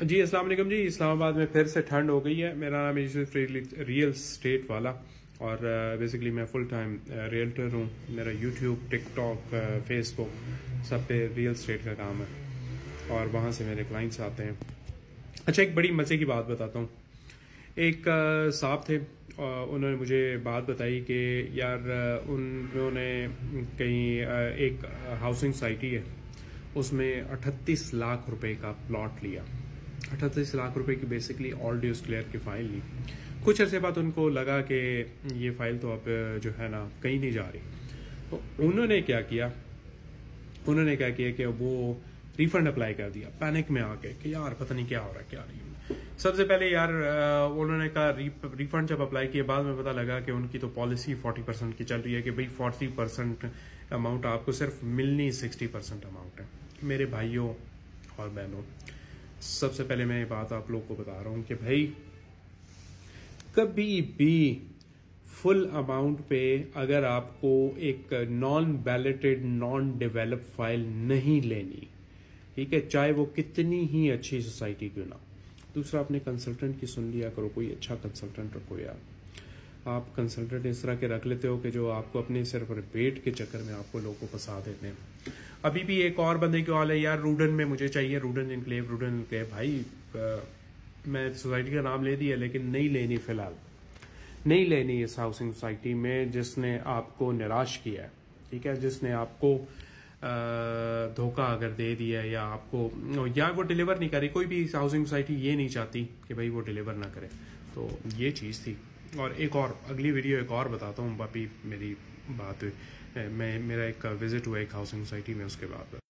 जी अस्सलाम वालेकुम जी। इस्लामाबाद में फिर से ठंड हो गई है। मेरा नाम है यूसुफ फ्रीली, रियल स्टेट वाला, और बेसिकली मैं फुल टाइम रियल्टर हूँ। मेरा यूट्यूब, टिक टॉक, फेसबुक सब पे रियल स्टेट का काम है और वहाँ से मेरे क्लाइंट्स आते हैं। अच्छा, एक बड़ी मज़े की बात बताता हूँ। एक साहब थे, उन्होंने मुझे बात बताई कि यार उन्होंने कहीं एक हाउसिंग सोसाइटी है, उसमें 38 लाख रुपए का प्लॉट लिया। 38 लाख रुपए की बेसिकली ऑल ड्यूज क्लियर की फाइल ली। कुछ अरसे बाद उनको लगा कि ये फाइल तो अब जो है ना कहीं नहीं जा रही, तो उन्होंने क्या किया, कि वो रिफंड अप्लाई कर दिया। पैनिक में आके कि यार पता नहीं क्या हो रहा है, क्या नहीं। सबसे पहले यार उन्होंने कहा रिफंड जब अप्लाई किया, बाद में पता लगा कि उनकी तो पॉलिसी 40% की चल रही है कि भाई 40% अमाउंट आपको सिर्फ मिलनी 60% अमाउंट है। मेरे भाइयों और बहनों, सबसे पहले मैं ये बात आप लोग को बता रहा हूँ कि भाई कभी भी फुल अमाउंट पे अगर आपको एक non balloted, non develop file नहीं लेनी, ठीक है, चाहे वो कितनी ही अच्छी सोसाइटी क्यों ना। दूसरा, आपने कंसल्टेंट की सुन लिया करो, कोई अच्छा कंसल्टेंट रखो यार। आप कंसल्टेंट इस तरह के रख लेते हो कि जो आपको अपने सिर्फ रिपेट के चक्कर में आपको लोगों को फंसा देते हैं। अभी भी एक और बंदे की हाल है यार, रूडन में मुझे चाहिए रूडन इंक्लेव। भाई मैं सोसाइटी का नाम ले दिया, लेकिन नहीं लेनी, फिलहाल नहीं लेनी इस हाउसिंग सोसाइटी में जिसने आपको निराश किया है, ठीक है, जिसने आपको धोखा अगर दे दिया है, या आपको, या वो डिलीवर नहीं करे। कोई भी हाउसिंग सोसाइटी ये नहीं चाहती कि भाई वो डिलीवर ना करे। तो ये चीज़ थी। और एक और अगली वीडियो एक और बताता हूँ। बापी मेरी बात हुई, मेरा एक विजिट हुआ एक हाउसिंग सोसाइटी में, उसके बाद